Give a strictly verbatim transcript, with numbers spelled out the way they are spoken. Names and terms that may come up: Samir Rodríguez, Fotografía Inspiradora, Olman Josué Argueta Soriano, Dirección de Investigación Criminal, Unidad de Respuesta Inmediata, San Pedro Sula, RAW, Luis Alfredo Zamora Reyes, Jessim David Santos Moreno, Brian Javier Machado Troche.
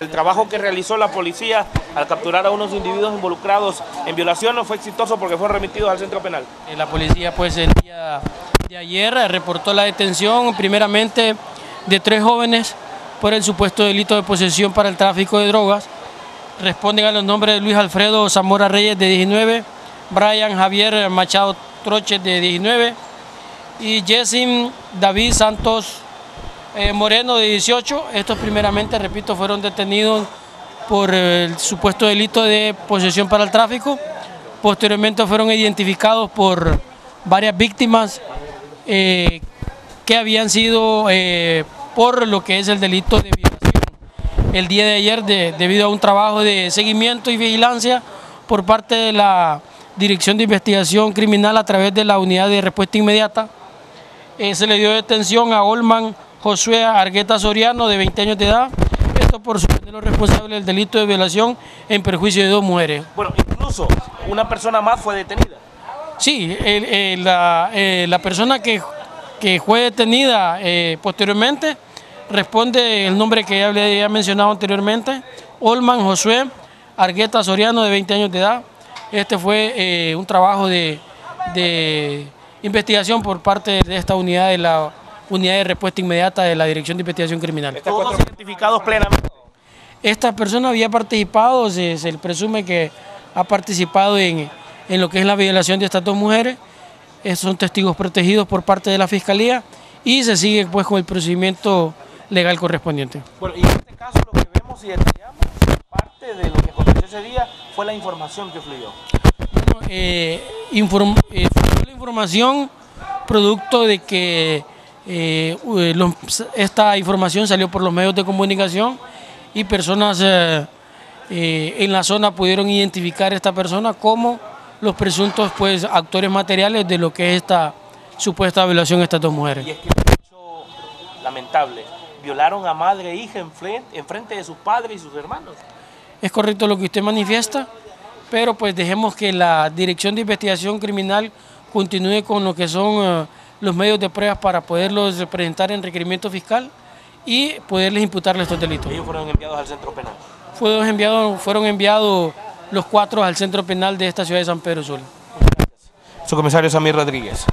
El trabajo que realizó la policía al capturar a unos individuos involucrados en violación no fue exitoso porque fueron remitidos al centro penal. La policía pues el día de ayer reportó la detención primeramente de tres jóvenes por el supuesto delito de posesión para el tráfico de drogas. Responden a los nombres de Luis Alfredo Zamora Reyes de diecinueve, Brian Javier Machado Troche de diecinueve y Jessim David Santos Eh, Moreno de dieciocho, estos primeramente, repito, fueron detenidos por eh, el supuesto delito de posesión para el tráfico. Posteriormente fueron identificados por varias víctimas eh, que habían sido eh, por lo que es el delito de violación. El día de ayer, de, debido a un trabajo de seguimiento y vigilancia por parte de la Dirección de Investigación Criminal a través de la Unidad de Respuesta Inmediata, eh, se le dio detención a Olman Josué Argueta Soriano, de veinte años de edad, esto por suspender los responsables del delito de violación en perjuicio de dos mujeres. Bueno, incluso una persona más fue detenida. Sí, eh, eh, la, eh, la persona que, que fue detenida eh, posteriormente responde el nombre que ya le había mencionado anteriormente, Olman Josué Argueta Soriano, de veinte años de edad. Este fue eh, un trabajo de, de investigación por parte de esta unidad de la Unidad de Respuesta Inmediata de la Dirección de Investigación Criminal. ¿Todos identificados plenamente? Esta persona había participado, se, se presume que ha participado en, en lo que es la violación de estas dos mujeres. Estos son testigos protegidos por parte de la Fiscalía y se sigue pues con el procedimiento legal correspondiente. Bueno, y en este caso lo que vemos y detallamos, parte de lo que aconteció ese día fue la información que fluyó. Bueno, eh, inform, eh, fluyó la información producto de que Eh, lo, esta información salió por los medios de comunicación y personas eh, eh, en la zona pudieron identificar a esta persona como los presuntos pues actores materiales de lo que es esta supuesta violación de estas dos mujeres. Y es que es un hecho lamentable, violaron a madre e hija en frente, en frente de sus padres y sus hermanos. Es correcto lo que usted manifiesta, pero pues dejemos que la Dirección de Investigación Criminal continúe con lo que son Eh, los medios de pruebas para poderlos presentar en requerimiento fiscal y poderles imputarles estos delitos. ¿Ellos fueron enviados al centro penal? Fueron enviados, fueron enviados los cuatro al centro penal de esta ciudad de San Pedro Sula. Su comisario Samir Rodríguez.